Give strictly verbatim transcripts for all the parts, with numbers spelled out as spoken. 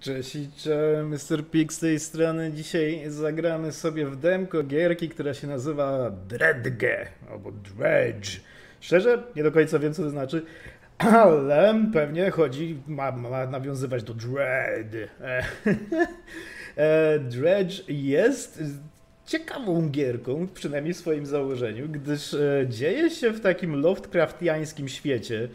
Cześć i cześć, mister Pig z tej strony. Dzisiaj zagramy sobie w demko gierki, która się nazywa Dredge, albo Dredge. Szczerze, nie do końca wiem co to znaczy, ale pewnie chodzi, ma, ma nawiązywać do Dread. Dredge jest ciekawą gierką, przynajmniej w swoim założeniu, gdyż dzieje się w takim Lovecraftiańskim świecie.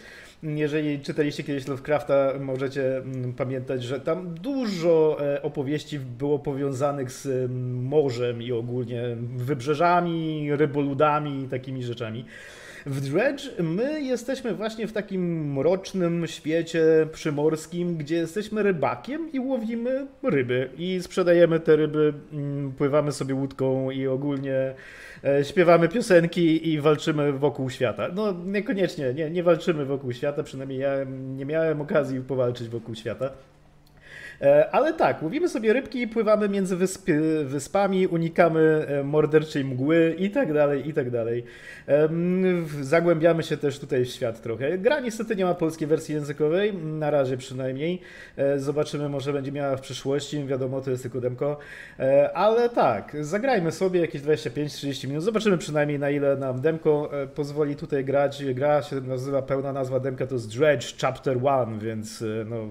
Jeżeli czytaliście kiedyś Lovecrafta, możecie pamiętać, że tam dużo opowieści było powiązanych z morzem i ogólnie wybrzeżami, ryboludami i takimi rzeczami. W Dredge my jesteśmy właśnie w takim mrocznym świecie przymorskim, gdzie jesteśmy rybakiem i łowimy ryby i sprzedajemy te ryby, pływamy sobie łódką i ogólnie śpiewamy piosenki i walczymy wokół świata. No niekoniecznie, nie, nie walczymy wokół świata, przynajmniej ja nie miałem okazji powalczyć wokół świata. Ale tak, łowimy sobie rybki i pływamy między wysp wyspami, unikamy morderczej mgły i tak dalej, i tak dalej. Zagłębiamy się też tutaj w świat trochę. Gra niestety nie ma polskiej wersji językowej, na razie przynajmniej. Zobaczymy, może będzie miała w przyszłości, wiadomo, to jest tylko demko. Ale tak, zagrajmy sobie jakieś dwadzieścia pięć trzydzieści minut, zobaczymy przynajmniej na ile nam demko pozwoli tutaj grać. Gra się nazywa, pełna nazwa demka to jest Dredge Chapter One, więc no...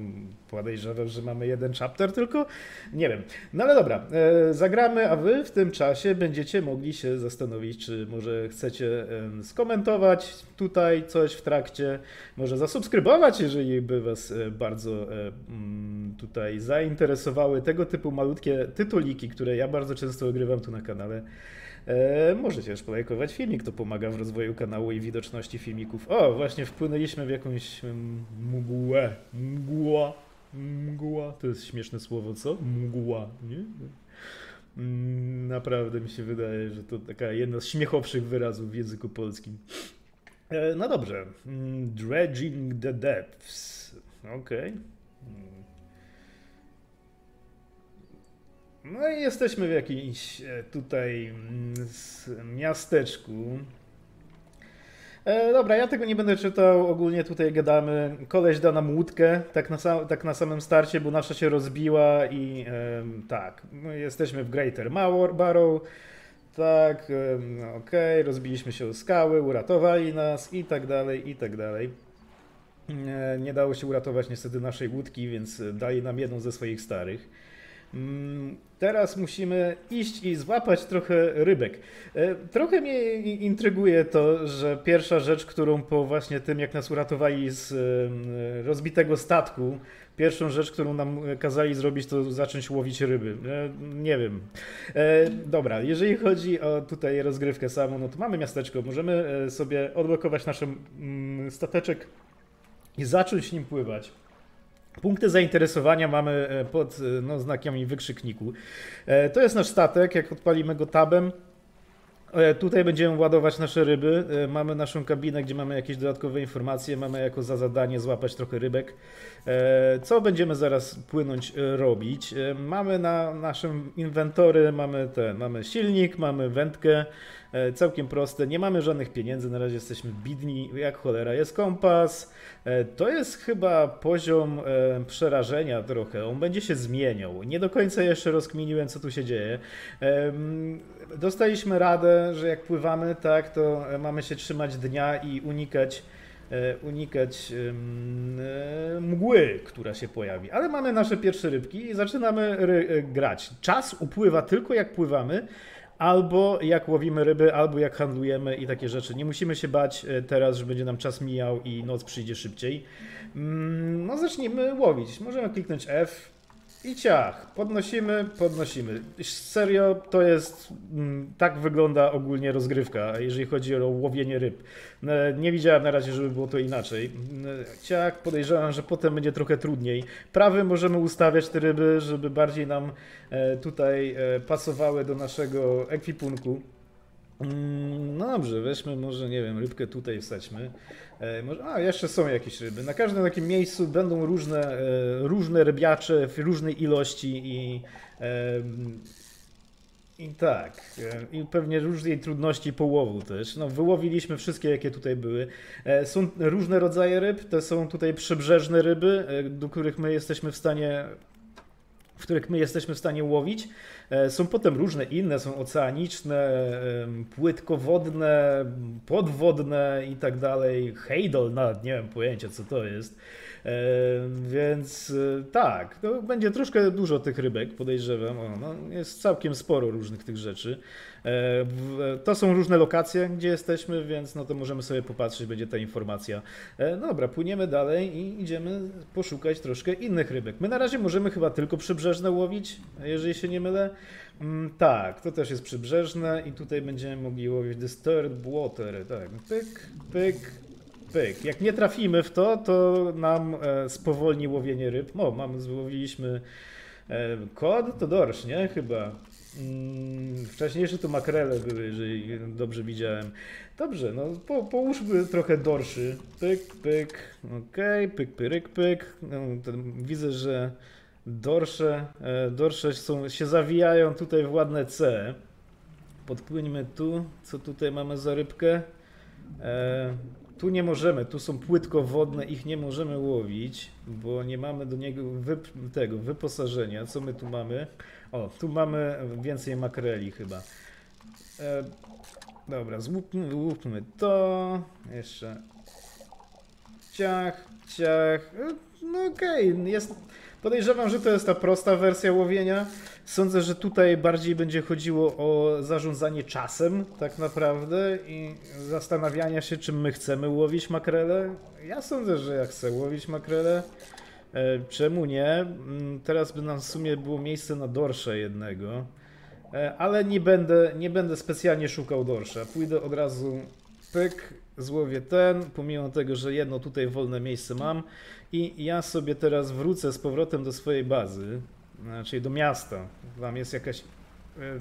Podejrzewam, że mamy jeden chapter tylko? Nie wiem. No ale dobra, e, zagramy, a wy w tym czasie będziecie mogli się zastanowić, czy może chcecie e, skomentować tutaj coś w trakcie, może zasubskrybować, jeżeli by was e, bardzo e, tutaj zainteresowały tego typu malutkie tytuliki, które ja bardzo często ogrywam tu na kanale. E, możecie też polajkować filmik, to pomaga w rozwoju kanału i widoczności filmików. O, właśnie wpłynęliśmy w jakąś mgłę, mgła. Mgła, to jest śmieszne słowo, co? Mgła, nie? Naprawdę mi się wydaje, że to taka jedna z śmiechowszych wyrazów w języku polskim. No dobrze. Dredging the depths. Okej. Okay. No i jesteśmy w jakimś tutaj miasteczku. Dobra, ja tego nie będę czytał, ogólnie tutaj gadamy, koleś da nam łódkę, tak na, sam, tak na samym starcie, bo nasza się rozbiła i e, tak, my jesteśmy w Greater Marrow Barrow, tak, e, no, okej, okay. Rozbiliśmy się o skały, uratowali nas i tak dalej, i tak dalej. E, nie dało się uratować niestety naszej łódki, więc dali nam jedną ze swoich starych. Teraz musimy iść i złapać trochę rybek. Trochę mnie intryguje to, że pierwsza rzecz, którą po właśnie tym, jak nas uratowali z rozbitego statku, pierwszą rzecz, którą nam kazali zrobić, to zacząć łowić ryby. Nie wiem. Dobra, jeżeli chodzi o tutaj rozgrywkę samą, no to mamy miasteczko. Możemy sobie odblokować nasz stateczek i zacząć nim pływać. Punkty zainteresowania mamy pod no, znakami wykrzykniku. To jest nasz statek, jak odpalimy go tabem. Tutaj będziemy ładować nasze ryby. Mamy naszą kabinę, gdzie mamy jakieś dodatkowe informacje. Mamy jako za zadanie złapać trochę rybek. Co będziemy zaraz płynąć robić? Mamy na naszym inwentory, mamy, te, mamy silnik, mamy wędkę. Całkiem proste, nie mamy żadnych pieniędzy, na razie jesteśmy bidni, jak cholera. Jest kompas, to jest chyba poziom przerażenia trochę, on będzie się zmieniał. Nie do końca jeszcze rozkminiłem, co tu się dzieje. Dostaliśmy radę, że jak pływamy, tak, to mamy się trzymać dnia i unikać unikać mgły, która się pojawi. Ale mamy nasze pierwsze rybki i zaczynamy grać. Czas upływa tylko jak pływamy, albo jak łowimy ryby, albo jak handlujemy i takie rzeczy. Nie musimy się bać teraz, że będzie nam czas mijał i noc przyjdzie szybciej. No zacznijmy łowić. Możemy kliknąć F i ciach. Podnosimy, podnosimy. Serio, to jest... Tak wygląda ogólnie rozgrywka, jeżeli chodzi o łowienie ryb. Nie widziałem na razie, żeby było to inaczej. Ciach, podejrzewam, że potem będzie trochę trudniej. Prawy możemy ustawiać te ryby, żeby bardziej nam tutaj pasowały do naszego ekwipunku. No dobrze, weźmy może, nie wiem, rybkę tutaj wsadźmy. A, jeszcze są jakieś ryby. Na każdym takim miejscu będą różne, różne rybiacze w różnej ilości i, i tak. I pewnie różnej trudności połowu też. No, wyłowiliśmy wszystkie, jakie tutaj były. Są różne rodzaje ryb. To są tutaj przybrzeżne ryby, do których my jesteśmy w stanie w których my jesteśmy w stanie łowić. Są potem różne inne, są oceaniczne, płytkowodne, podwodne i tak dalej. Hejdol, nawet nie wiem pojęcia co to jest. Więc tak, no, będzie troszkę dużo tych rybek, podejrzewam. O, no, jest całkiem sporo różnych tych rzeczy. To są różne lokacje, gdzie jesteśmy, więc no to możemy sobie popatrzeć, będzie ta informacja. No dobra, płyniemy dalej i idziemy poszukać troszkę innych rybek. My na razie możemy chyba tylko przybrzeżne łowić, jeżeli się nie mylę. Tak, to też jest przybrzeżne i tutaj będziemy mogli łowić disturbed water. Tak, pyk, pyk. Pyk. Jak nie trafimy w to, to nam spowolni łowienie ryb. O, mam, złowiliśmy kod, to dorsz, nie? Chyba. Wcześniejsze to makrele były, jeżeli dobrze widziałem. Dobrze, no po, połóżmy trochę dorszy. Pyk, pyk, okej, okay. Pyk, pyryk, pyk. No, widzę, że dorsze, dorsze są, się zawijają tutaj w ładne C. Podpłyńmy tu, co tutaj mamy za rybkę. E Tu nie możemy, tu są płytkowodne, ich nie możemy łowić, bo nie mamy do niego wyp tego wyposażenia. Co my tu mamy? O, tu mamy więcej makreli chyba. E, dobra, złupmy, łupmy to. Jeszcze ciach, ciach. No okej, okay. Jest... podejrzewam, że to jest ta prosta wersja łowienia. Sądzę, że tutaj bardziej będzie chodziło o zarządzanie czasem tak naprawdę i zastanawiania się, czy my chcemy łowić makrele. Ja sądzę, że ja chcę łowić makrele. E, czemu nie? Teraz by nam w sumie było miejsce na dorsza jednego, e, ale nie będę, nie będę specjalnie szukał dorsza. Pójdę od razu, pyk, złowię ten, pomimo tego, że jedno tutaj wolne miejsce mam i ja sobie teraz wrócę z powrotem do swojej bazy. Czyli do miasta. Tam jest jakaś,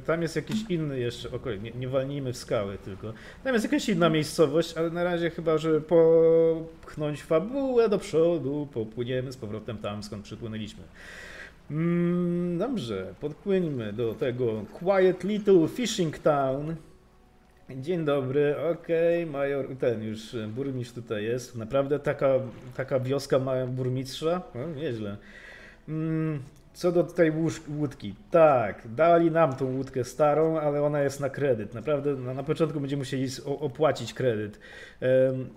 tam jest jakiś inny jeszcze, okej, nie, nie walnijmy w skały tylko. Tam jest jakaś inna miejscowość, ale na razie chyba, żeby popchnąć fabułę do przodu, popłyniemy z powrotem tam, skąd przypłynęliśmy. Mm, dobrze, podpłyńmy do tego Quiet Little Fishing Town. Dzień dobry, okej, okay, major, ten już burmistrz tutaj jest. Naprawdę taka, taka wioska ma burmistrza? No, nieźle. Mm, Co do tej łódki, tak, dali nam tą łódkę starą, ale ona jest na kredyt. Naprawdę no, na początku będziemy musieli opłacić kredyt. Um,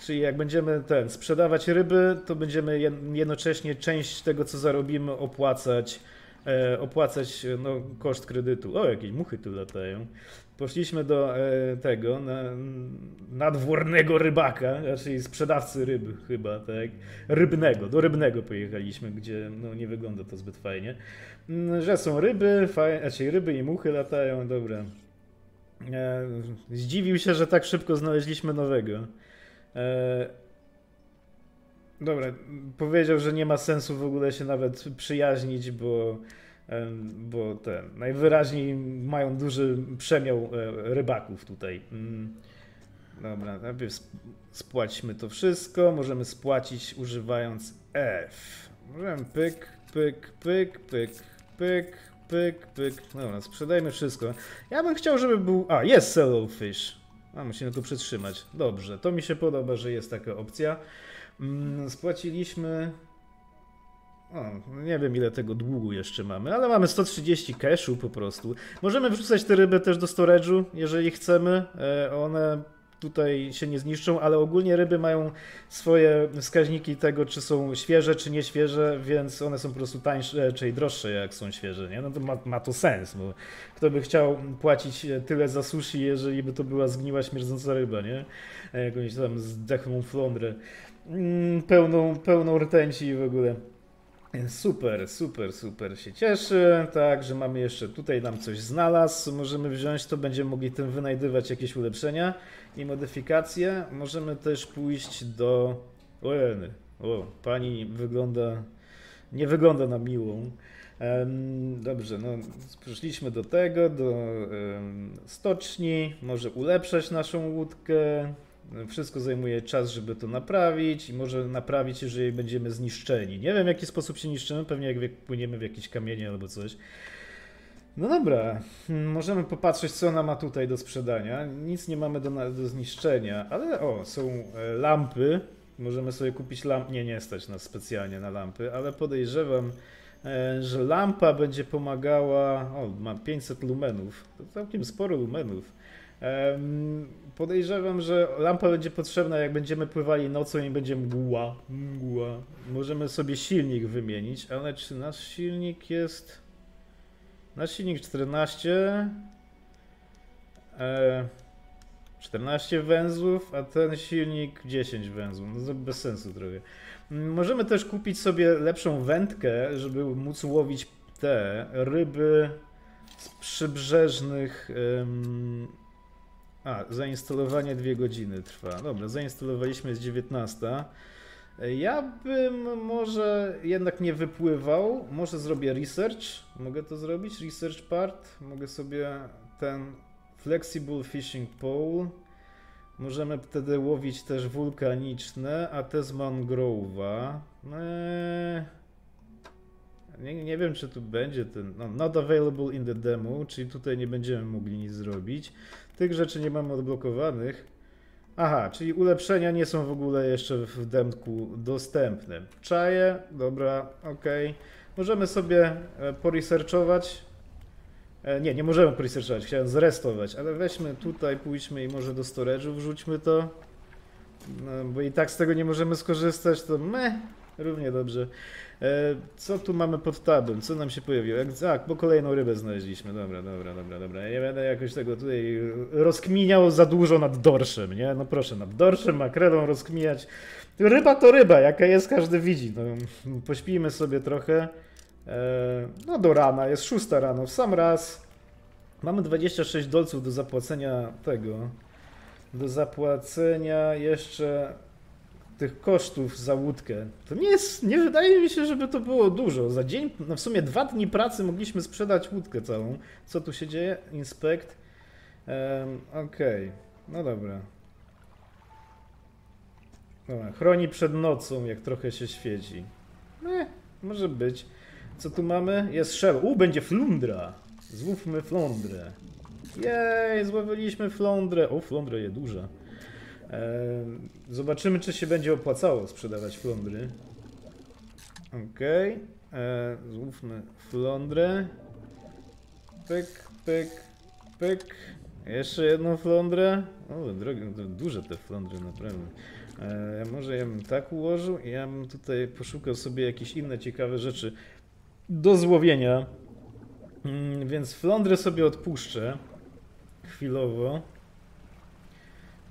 czyli jak będziemy ten, sprzedawać ryby, to będziemy jednocześnie część tego, co zarobimy, opłacać, e, opłacać no, koszt kredytu. O, jakieś muchy tu latają. Poszliśmy do e, tego na, nadwornego rybaka, raczej sprzedawcy ryb chyba, tak? Rybnego, do rybnego pojechaliśmy, gdzie no, nie wygląda to zbyt fajnie. Że są ryby, faj, raczej ryby i muchy latają, dobra. E, zdziwił się, że tak szybko znaleźliśmy nowego. E, dobra, powiedział, że nie ma sensu w ogóle się nawet przyjaźnić, bo... bo te, najwyraźniej mają duży przemiał rybaków tutaj. Dobra, najpierw spłaćmy to wszystko. Możemy spłacić używając F. Możemy pyk, pyk, pyk, pyk, pyk, pyk, pyk. Dobra, sprzedajmy wszystko. Ja bym chciał, żeby był... A, jest Sellowfish. A, musimy to przytrzymać. Dobrze, to mi się podoba, że jest taka opcja. Spłaciliśmy... O, nie wiem ile tego długu jeszcze mamy, ale mamy sto trzydzieści cashu po prostu. Możemy wrzucać te ryby też do storage'u, jeżeli chcemy. One tutaj się nie zniszczą, ale ogólnie ryby mają swoje wskaźniki tego, czy są świeże, czy nieświeże, więc one są po prostu tańsze, czyli droższe jak są świeże, nie? No to ma, ma to sens, bo kto by chciał płacić tyle za sushi, jeżeli by to była zgniła, śmierdząca ryba, nie? Jakąś tam zdechłą flądrę, pełną, pełną rtęci i w ogóle. Super, super, super się cieszy, tak, że mamy jeszcze tutaj nam coś znalazł, możemy wziąć to, będziemy mogli tym wynajdywać jakieś ulepszenia i modyfikacje. Możemy też pójść do... Ojej, o, pani wygląda, nie wygląda na miłą. Dobrze, no przyszliśmy do tego, do stoczni, może ulepszać naszą łódkę. Wszystko zajmuje czas, żeby to naprawić i może naprawić, jeżeli będziemy zniszczeni. Nie wiem, w jaki sposób się niszczymy, pewnie jak płyniemy w jakieś kamienie albo coś. No dobra, możemy popatrzeć, co ona ma tutaj do sprzedania. Nic nie mamy do, do zniszczenia, ale o, są lampy. Możemy sobie kupić lampy. Nie, nie stać nas specjalnie na lampy, ale podejrzewam, że lampa będzie pomagała, o, ma pięćset lumenów, to całkiem sporo lumenów. Podejrzewam, że lampa będzie potrzebna, jak będziemy pływali nocą i będzie mgła, mgła. Możemy sobie silnik wymienić, ale czy nasz silnik jest... Nasz silnik czternaście... czternaście węzłów, a ten silnik dziesięć węzłów. No to bez sensu trochę. Możemy też kupić sobie lepszą wędkę, żeby móc łowić te ryby z przybrzeżnych... A, zainstalowanie dwie godziny trwa. Dobra, zainstalowaliśmy, jest dziewiętnasta. Ja bym może jednak nie wypływał. Może zrobię research. Mogę to zrobić? Research part. Mogę sobie ten... Flexible Fishing Pole. Możemy wtedy łowić też wulkaniczne, a te z mangrove'a. Eee, nie, nie wiem, czy tu będzie ten... No, not available in the demo, czyli tutaj nie będziemy mogli nic zrobić. Tych rzeczy nie mamy odblokowanych. Aha, czyli ulepszenia nie są w ogóle jeszcze w demku dostępne. Czaję, dobra, ok. Możemy sobie poresearchować. Nie, nie możemy poresearchować, chciałem zrestować, ale weźmy tutaj, pójdźmy i może do storage'u wrzućmy to, no, bo i tak z tego nie możemy skorzystać, to meh, równie dobrze. Co tu mamy pod tabem? Co nam się pojawiło? Jak, tak, bo kolejną rybę znaleźliśmy, dobra, dobra, dobra, dobra. Ja nie będę jakoś tego tutaj rozkminiał za dużo nad dorszem, nie? No proszę, nad dorszem, makrelą rozkminiać. Ryba to ryba, jaka jest, każdy widzi, no, pośpijmy sobie trochę. No do rana, jest szósta rano, w sam raz. Mamy dwadzieścia sześć dolców do zapłacenia tego. Do zapłacenia jeszcze tych kosztów za łódkę. To nie jest, nie wydaje mi się, żeby to było dużo. Za dzień, no w sumie dwa dni pracy mogliśmy sprzedać łódkę całą. Co tu się dzieje? Inspect. Um, Okej, okay. No dobra. Dobra. Chroni przed nocą, jak trochę się świeci. Eh, może być. Co tu mamy? Jest szel. U, będzie flundra. Złówmy flądrę. Jej, złowiliśmy flądrę. O, flądra jest duża. Eee, zobaczymy, czy się będzie opłacało sprzedawać flądry. Okej. Okay. Eee, złówmy flądrę. Pyk, pyk, pyk. Jeszcze jedną flądrę. O, drogie, duże te flądry naprawdę. Eee, może ja bym tak ułożył i ja bym tutaj poszukał sobie jakieś inne ciekawe rzeczy do złowienia, więc flądrę sobie odpuszczę chwilowo.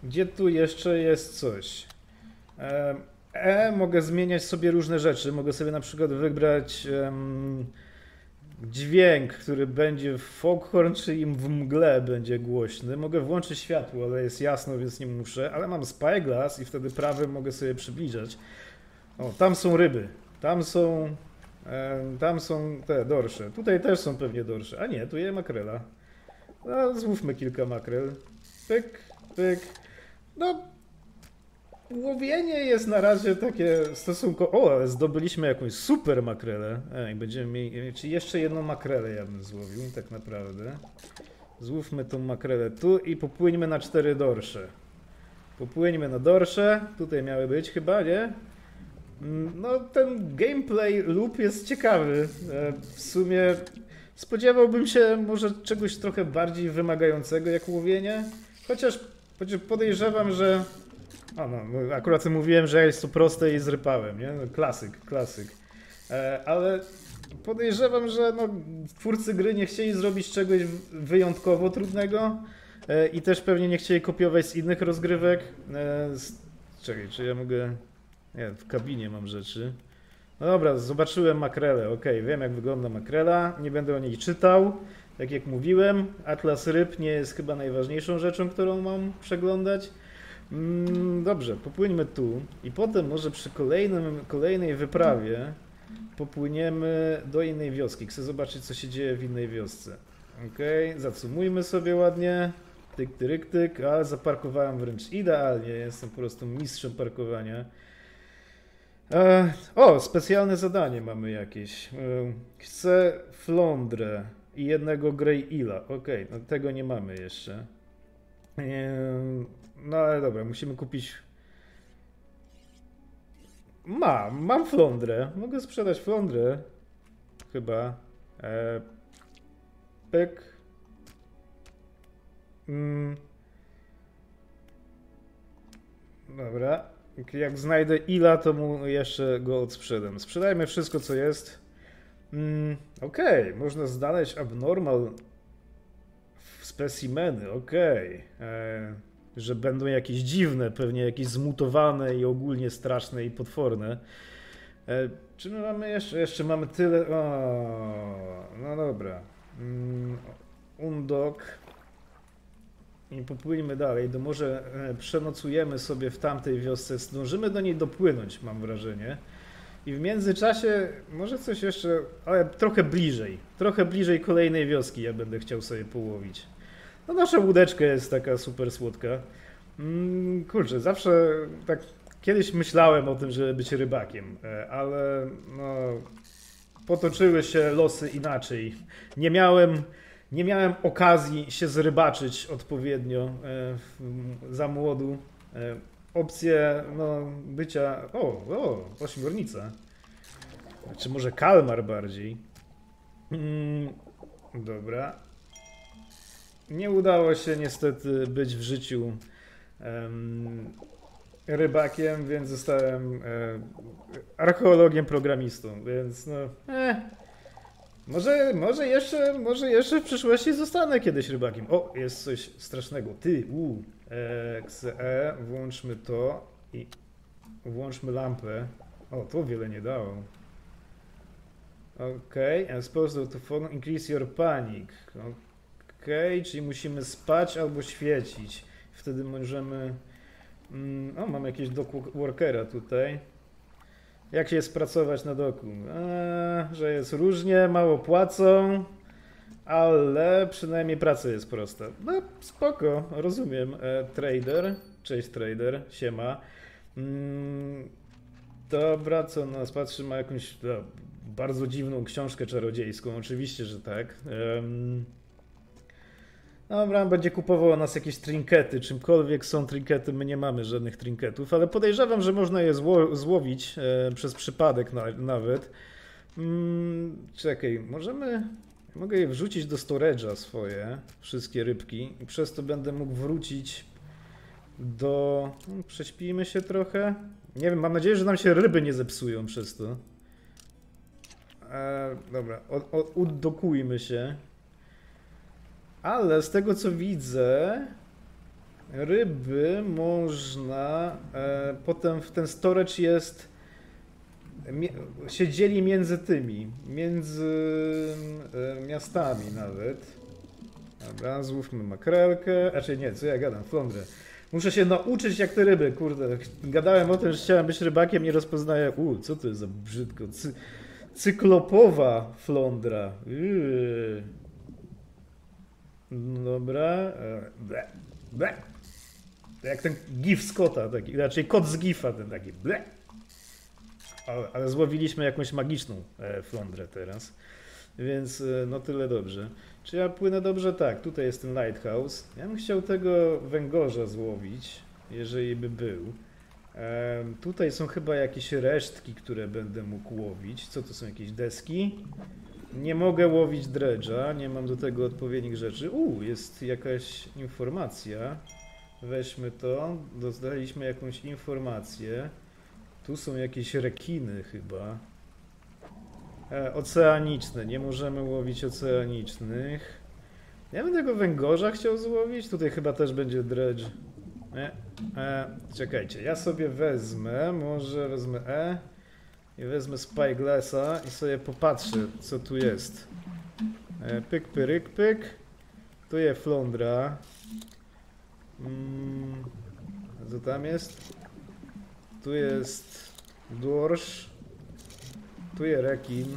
Gdzie tu jeszcze jest coś? E, mogę zmieniać sobie różne rzeczy, mogę sobie na przykład wybrać um, dźwięk, który będzie w foghorn, czy im w mgle będzie głośny. Mogę włączyć światło, ale jest jasno, więc nie muszę, ale mam spyglass i wtedy prawym mogę sobie przybliżać. O, tam są ryby, tam są... Tam są te dorsze. Tutaj też są pewnie dorsze. A nie, tu jest makrela. No, złówmy kilka makrel. Pyk, pyk. No, łowienie jest na razie takie stosunkowo... O, ale zdobyliśmy jakąś super makrelę. Ej, będziemy mieli... Czy jeszcze jedną makrelę ja bym złowił, tak naprawdę. Złówmy tą makrelę tu i popłyńmy na cztery dorsze. Popłyńmy na dorsze. Tutaj miały być chyba, nie? No, ten gameplay loop jest ciekawy. W sumie spodziewałbym się może czegoś trochę bardziej wymagającego jak łowienie. Chociaż podejrzewam, że... O no, akurat mówiłem, że jest to proste i zrypałem, nie? Klasyk, klasyk. Ale podejrzewam, że no, twórcy gry nie chcieli zrobić czegoś wyjątkowo trudnego i też pewnie nie chcieli kopiować z innych rozgrywek. Czekaj, czy ja mogę... Nie, w kabinie mam rzeczy. No dobra, zobaczyłem makrelę. Ok, wiem jak wygląda makrela. Nie będę o niej czytał. Tak jak mówiłem, atlas ryb nie jest chyba najważniejszą rzeczą, którą mam przeglądać. Mm, dobrze, popłyńmy tu. I potem może przy kolejnym, kolejnej wyprawie popłyniemy do innej wioski. Chcę zobaczyć, co się dzieje w innej wiosce. Ok, zacumujmy sobie ładnie. Tyk, tyryk, tyk. A, zaparkowałem wręcz idealnie. Jestem po prostu mistrzem parkowania. E, o, specjalne zadanie mamy jakieś. E, chcę flądrę i jednego Grey Ila. Okej, no tego nie mamy jeszcze. E, no ale dobra, musimy kupić... Mam, mam flądrę. Mogę sprzedać flądrę. chyba. E, pyk. Mm. Dobra. Jak znajdę Ila, to mu jeszcze go odsprzedam. Sprzedajmy wszystko, co jest. Mm. Okej, okay. Można znaleźć abnormal specimeny. Okej. Okay. Że będą jakieś dziwne, pewnie jakieś zmutowane i ogólnie straszne i potworne. E, czy my mamy jeszcze? Jeszcze mamy tyle... O, no dobra. Mm, undok. I popłyniemy dalej. To może przenocujemy sobie w tamtej wiosce. Zdążymy do niej dopłynąć, mam wrażenie. I w międzyczasie może coś jeszcze... Ale trochę bliżej. Trochę bliżej kolejnej wioski ja będę chciał sobie połowić. No nasza łódeczka jest taka super słodka. Mm, kurczę, zawsze tak... Kiedyś myślałem o tym, żeby być rybakiem, ale no, potoczyły się losy inaczej. Nie miałem, nie miałem okazji się zrybaczyć odpowiednio za młodu. Opcje no, bycia... O, o, ośmiornica. Czy może kalmar bardziej? Mm, dobra. Nie udało się niestety być w życiu... Um, rybakiem, więc zostałem e, archeologiem, programistą, więc no... E, może, może, jeszcze, może jeszcze w przyszłości zostanę kiedyś rybakiem. O, jest coś strasznego. Ty, u, e, xe, włączmy to i włączmy lampę. O, to wiele nie dało. Okej, okay. Sposób to phone increase your panic. Okej, okay. Czyli musimy spać albo świecić. Wtedy możemy... O, mam jakieś dock workera tutaj. Jak się jest pracować na doku? Eee, że jest różnie, mało płacą, ale przynajmniej praca jest prosta. No spoko, rozumiem. Eee, trader, cześć trader, siema. Mm, dobra, co nas patrzy, ma jakąś no, bardzo dziwną książkę czarodziejską, oczywiście, że tak. Eee, Dobra, będzie kupował nas jakieś trinkety, czymkolwiek są trinkety, my nie mamy żadnych trinketów, ale podejrzewam, że można je zło złowić e, przez przypadek na nawet. Mm, czekaj, możemy... Mogę je wrzucić do storage'a swoje, wszystkie rybki i przez to będę mógł wrócić do... No, prześpijmy się trochę. Nie wiem, mam nadzieję, że nam się ryby nie zepsują przez to. E, dobra, oddokujmy się. Ale z tego co widzę, ryby można, e, potem w ten storage jest, mi, się dzieli między tymi, między e, miastami nawet. Dobra, złówmy makrelkę, raczej nie, co ja gadam, flądrę. Muszę się nauczyć jak te ryby, kurde, gadałem o tym, że chciałem być rybakiem, nie rozpoznaję, u, co to jest za brzydko, Cy, cyklopowa flądra. Yy. Dobra. Ble, ble. Jak ten gif z kota, taki, raczej kot z gifa, ten taki ble. Ale, ale złowiliśmy jakąś magiczną e, flądrę teraz, więc e, no tyle dobrze. Czy ja płynę dobrze? Tak, tutaj jest ten lighthouse. Ja bym chciał tego węgorza złowić, jeżeli by był. E, tutaj są chyba jakieś resztki, które będę mógł łowić. Co to są jakieś deski? Nie mogę łowić dredża, nie mam do tego odpowiednich rzeczy. Uuu, jest jakaś informacja. Weźmy to. Dostaliśmy jakąś informację. Tu są jakieś rekiny chyba. E, oceaniczne. Nie możemy łowić oceanicznych. Ja bym tego węgorza chciał złowić. Tutaj chyba też będzie dredż. E, e, czekajcie, ja sobie wezmę. Może wezmę E. I wezmę Spyglassa i sobie popatrzę, co tu jest. E, pyk, pyryk, pyk. Tu jest flądra. Mm, co tam jest? Tu jest dorsz. Tu jest rekin.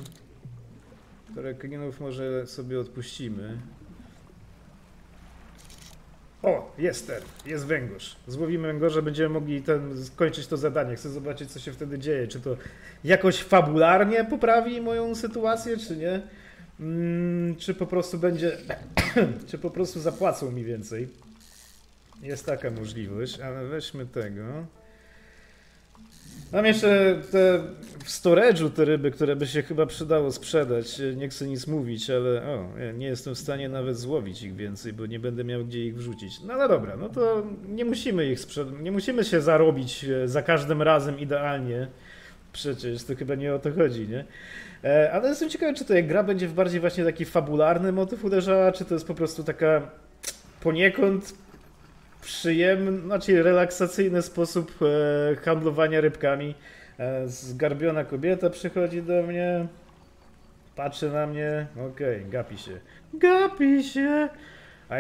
Rekinów może sobie odpuścimy. O, jest ten, jest węgorz. Złowimy węgorza, będziemy mogli ten, skończyć to zadanie. Chcę zobaczyć, co się wtedy dzieje. Czy to jakoś fabularnie poprawi moją sytuację, czy nie? Mm, czy po prostu będzie... czy po prostu zapłacą mi więcej? Jest taka możliwość, ale weźmy tego. Mam jeszcze te w storage'u te ryby, które by się chyba przydało sprzedać. Nie chcę nic mówić, ale o, nie jestem w stanie nawet złowić ich więcej, bo nie będę miał gdzie ich wrzucić. No, no dobra, no to nie musimy ich sprzedać, nie musimy się zarobić za każdym razem idealnie. Przecież to chyba nie o to chodzi, nie? Ale jestem ciekawy, czy ta gra będzie w bardziej właśnie taki fabularny motyw uderzała, czy to jest po prostu taka poniekąd przyjemny, znaczy relaksacyjny sposób handlowania rybkami. Zgarbiona kobieta przychodzi do mnie, patrzy na mnie, okej, okay, gapi się. Gapi się!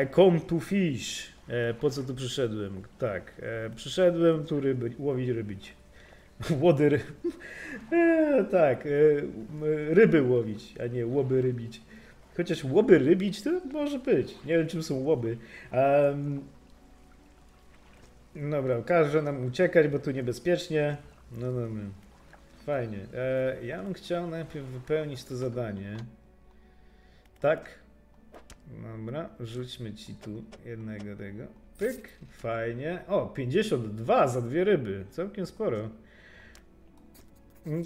I come to fish. Po co tu przyszedłem? Tak, przyszedłem tu ryby, łowić rybić. Łody ryb. E, tak, e, ryby łowić, a nie łoby rybić. Chociaż łoby rybić to może być. Nie wiem, czym są łoby. Um, dobra, każe nam uciekać, bo tu niebezpiecznie. No dobra. Fajnie. E, ja bym chciał najpierw wypełnić to zadanie. Tak. Dobra, rzućmy ci tu jednego tego. Pyk. Fajnie. O, pięćdziesiąt dwa za dwie ryby. Całkiem sporo.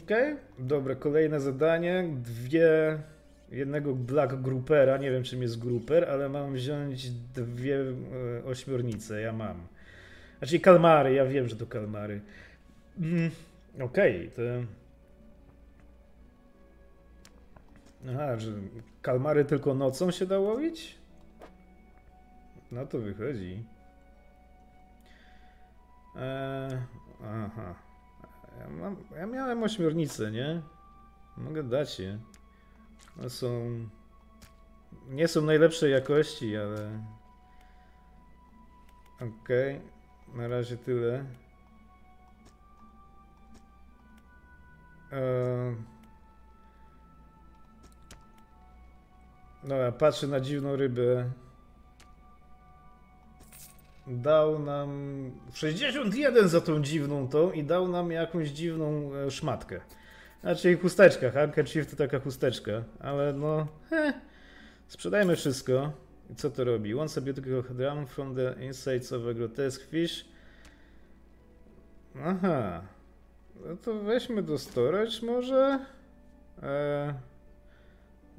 Okej. Okay. Dobra, kolejne zadanie. Dwie... Jednego Black Groupera. Nie wiem, czym jest Grouper, ale mam wziąć dwie e, ośmiornice. Ja mam. Znaczy kalmary. Ja wiem, że to kalmary. Mm, Okej. Okay, to... Aha, że kalmary tylko nocą się da łowić? No to wychodzi. Eee, aha. Ja, mam, ja miałem ośmiornicę, nie? Mogę dać je. No są... Nie są najlepszej jakości, ale... Okej. Okay. Na razie tyle. Eee... Dobra, patrzę na dziwną rybę. Dał nam sześćdziesiąt jeden za tą dziwną tą i dał nam jakąś dziwną szmatkę. Znaczy chusteczka, handkerchief to taka chusteczka, ale no... Heh. Sprzedajmy wszystko. I co to robi? Once a beautiful drum from the insides of a grotesque fish. Aha. No to weźmy do storage może? Eee...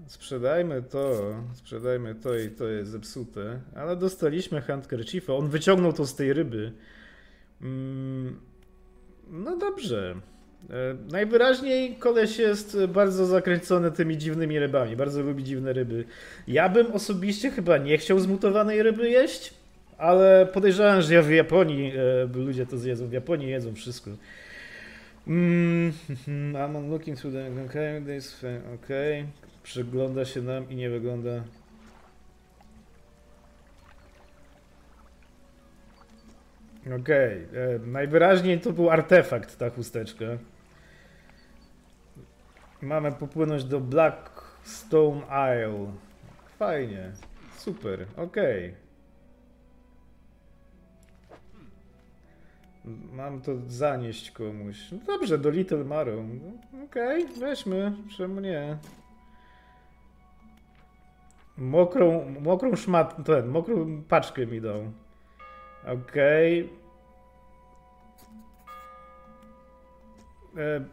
Sprzedajmy to, sprzedajmy to i to jest zepsute, ale dostaliśmy handkerchiefa, on wyciągnął to z tej ryby. Mm, no dobrze. E, najwyraźniej koleś jest bardzo zakręcony tymi dziwnymi rybami, bardzo lubi dziwne ryby. Ja bym osobiście chyba nie chciał zmutowanej ryby jeść, ale podejrzewam, że ja w Japonii, e, ludzie to zjedzą, w Japonii jedzą wszystko. Mm, I'm looking through the... Okay, this... Okay. Przygląda się nam i nie wygląda. Okej. Okay. Najwyraźniej to był artefakt, ta chusteczka. Mamy popłynąć do Black Stone Isle. Fajnie. Super. Okej. Okay. Mam to zanieść komuś. No dobrze, do Little Marrow. Okej, okay, weźmy. Czemu nie? Mokrą, mokrą szmat... ten, mokrą paczkę mi dał. Okej. Okay.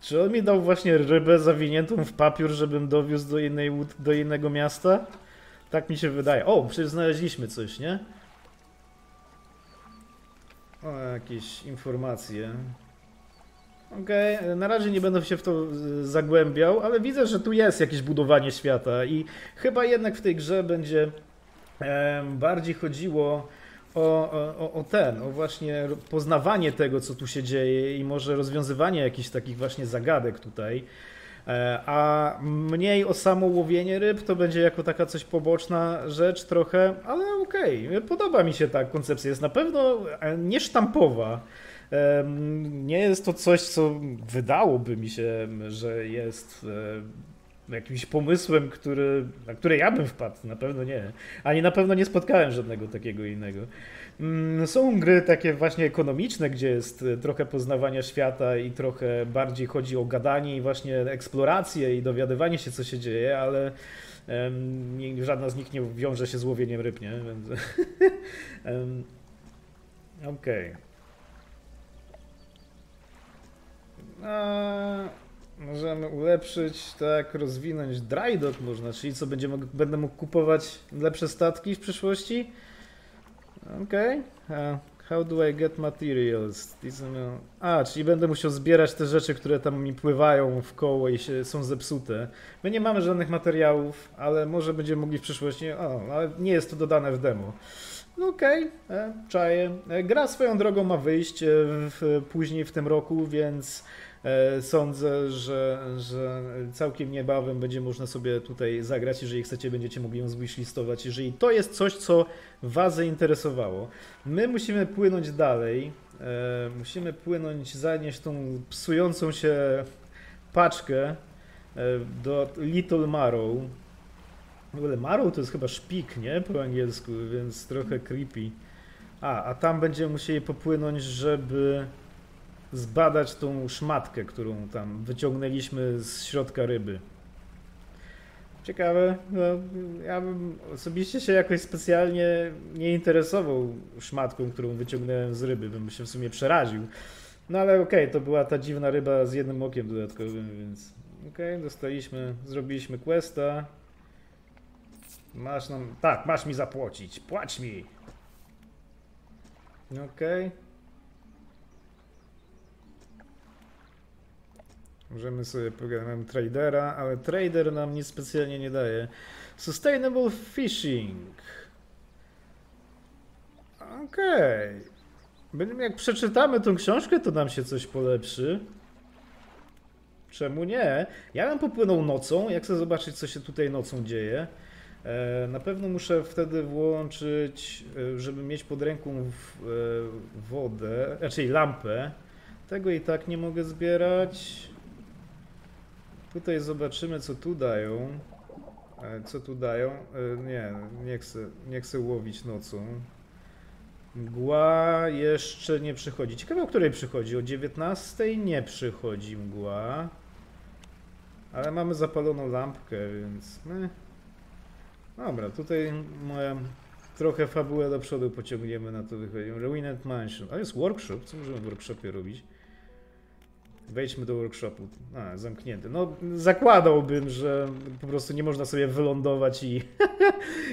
Czy on mi dał właśnie rybę zawiniętą w papier, żebym dowiózł do, innej, do innego miasta? Tak mi się wydaje. O, przecież znaleźliśmy coś, nie? O, jakieś informacje. Okej, okay. Na razie nie będę się w to zagłębiał, ale widzę, że tu jest jakieś budowanie świata i chyba jednak w tej grze będzie e, bardziej chodziło o, o, o ten, o właśnie poznawanie tego, co tu się dzieje i może rozwiązywanie jakichś takich właśnie zagadek tutaj. A mniej o samo łowienie ryb, to będzie jako taka coś poboczna rzecz trochę, ale okej, okay, podoba mi się ta koncepcja, jest na pewno niesztampowa. Nie jest to coś, co wydałoby mi się, że jest jakimś pomysłem, który, na który ja bym wpadł, na pewno nie. Ani na pewno nie spotkałem żadnego takiego innego. Są gry takie właśnie ekonomiczne, gdzie jest trochę poznawania świata i trochę bardziej chodzi o gadanie i właśnie eksplorację i dowiadywanie się, co się dzieje, ale um, żadna z nich nie wiąże się z łowieniem ryb, nie? Więc... um, Okej. Okay. Eee, możemy ulepszyć, tak, rozwinąć dry dock można, czyli co, będziemy, będę mógł kupować lepsze statki w przyszłości? Okej. Okay. How do I get materials? A, czyli będę musiał zbierać te rzeczy, które tam mi pływają w koło i się, są zepsute. My nie mamy żadnych materiałów, ale może będziemy mogli w przyszłości... O, ale nie jest to dodane w demo. No okej, okay, czaję. Gra swoją drogą ma wyjść w, później w tym roku, więc e, sądzę, że, że całkiem niebawem będzie można sobie tutaj zagrać. Jeżeli chcecie, będziecie mogli ją zwishlistować, jeżeli to jest coś, co was zainteresowało. My musimy płynąć dalej. E, musimy płynąć, zanieść tą psującą się paczkę e, do Little Marrow. W ogóle Marrow to jest chyba szpik, nie? Po angielsku, więc trochę creepy. A, a tam będziemy musieli popłynąć, żeby zbadać tą szmatkę, którą tam wyciągnęliśmy z środka ryby. Ciekawe, no, ja bym osobiście się jakoś specjalnie nie interesował szmatką, którą wyciągnąłem z ryby, bym się w sumie przeraził. No ale okej, okay, to była ta dziwna ryba z jednym okiem dodatkowym, więc... Okej, okay, dostaliśmy, zrobiliśmy questa. Masz nam... Tak, masz mi zapłacić. Płać mi! Okej. Okay. Możemy sobie pogadać. Mamy tradera, ale trader nam nic specjalnie nie daje. Sustainable fishing. Okej. Okay. Jak przeczytamy tą książkę, to nam się coś polepszy. Czemu nie? Ja bym popłynął nocą. Jak chcę zobaczyć, co się tutaj nocą dzieje. Na pewno muszę wtedy włączyć, żeby mieć pod ręką wodę, raczej lampę. Tego i tak nie mogę zbierać. Tutaj zobaczymy, co tu dają. Co tu dają? Nie, nie chcę, nie chcę łowić nocą. Mgła jeszcze nie przychodzi. Ciekawe, o której przychodzi? O dziewiętnastej nie przychodzi mgła. Ale mamy zapaloną lampkę, więc... Dobra, tutaj moja trochę fabułę do przodu pociągniemy, na to wychodzi. Ruined Mansion. A jest workshop, co możemy w workshopie robić? Wejdźmy do workshopu. A, zamknięty. No, zakładałbym, że po prostu nie można sobie wylądować i,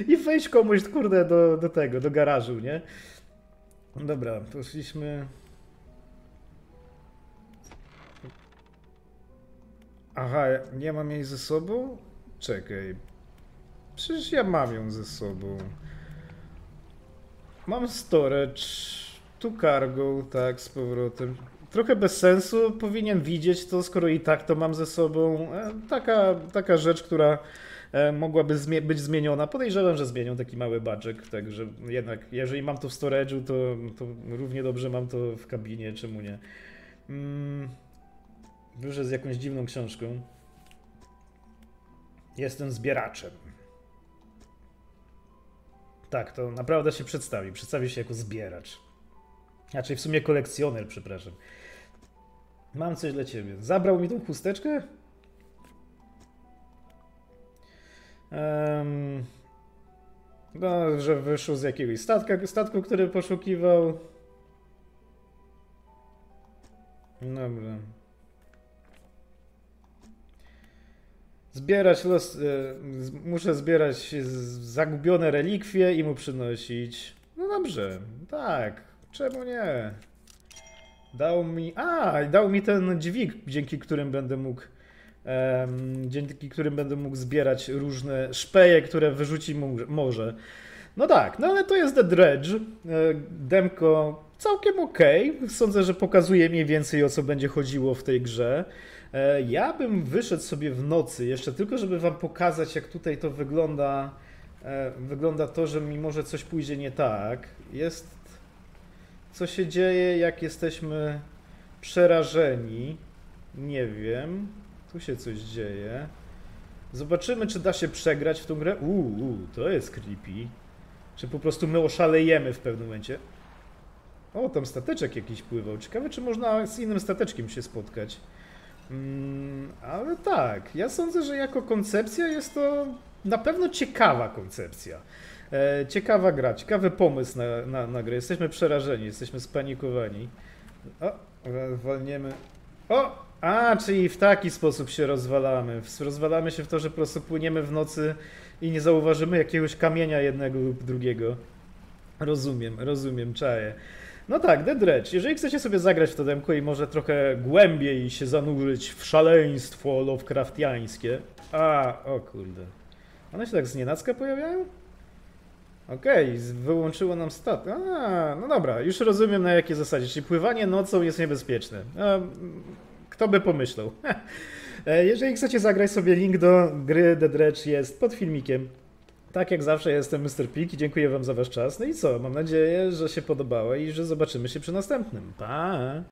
i wejść komuś, kurde, do, do tego, do garażu, nie? Dobra, poszliśmy... Aha, nie mam jej ze sobą? Czekaj. Przecież ja mam ją ze sobą. Mam storage, tu cargo, tak, z powrotem. Trochę bez sensu, powinien widzieć to, skoro i tak to mam ze sobą. Taka, taka rzecz, która mogłaby zmie być zmieniona. Podejrzewam, że zmienią taki mały budżek, także jednak jeżeli mam to w storage'u, to, to równie dobrze mam to w kabinie, czemu nie. Mm, wróżę z jakąś dziwną książką. Jestem zbieraczem. Tak, to naprawdę się przedstawi. Przedstawi się jako zbieracz. Znaczy w sumie kolekcjoner, przepraszam. Mam coś dla ciebie. Zabrał mi tą chusteczkę? Um, no, że wyszło z jakiegoś statka, statku, który poszukiwał. Dobra. Zbierać los, y, muszę zbierać zagubione relikwie i mu przynosić. No dobrze, tak, czemu nie? Dał mi, a, dał mi ten dźwig, dzięki którym będę mógł, um, dzięki którym będę mógł zbierać różne szpeje, które wyrzuci morze. No tak, no ale to jest The Dredge, demko całkiem okej. Okay. Sądzę, że pokazuje mniej więcej, o co będzie chodziło w tej grze. Ja bym wyszedł sobie w nocy jeszcze tylko, żeby wam pokazać, jak tutaj to wygląda. Wygląda to, że mi może coś pójdzie nie tak. Jest... Co się dzieje, jak jesteśmy przerażeni? Nie wiem. Tu się coś dzieje. Zobaczymy, czy da się przegrać w tą grę. Uuu, to jest creepy. Czy po prostu my oszalejemy w pewnym momencie. O, tam stateczek jakiś pływał. Ciekawe, czy można z innym stateczkiem się spotkać. Mm, ale tak, ja sądzę, że jako koncepcja jest to na pewno ciekawa koncepcja. E, ciekawa gra, ciekawy pomysł na, na, na grę. Jesteśmy przerażeni, jesteśmy spanikowani. O, walniemy. O, A, czyli w taki sposób się rozwalamy. Rozwalamy się w to, że po prostu płyniemy w nocy i nie zauważymy jakiegoś kamienia jednego lub drugiego. Rozumiem, rozumiem, czaję. No tak, The Dredge. Jeżeli chcecie sobie zagrać w to demko i może trochę głębiej się zanurzyć w szaleństwo lovecraftiańskie... A, o kurde. One się tak znienacka pojawiają? Okej, okay, wyłączyło nam stat. A, no dobra, już rozumiem na jakiej zasadzie. Czyli pływanie nocą jest niebezpieczne. Um, kto by pomyślał? Jeżeli chcecie zagrać sobie, link do gry The Dredge jest pod filmikiem. Tak jak zawsze jestem mister Pig i dziękuję wam za wasz czas. No i co? Mam nadzieję, że się podobało i że zobaczymy się przy następnym. Pa!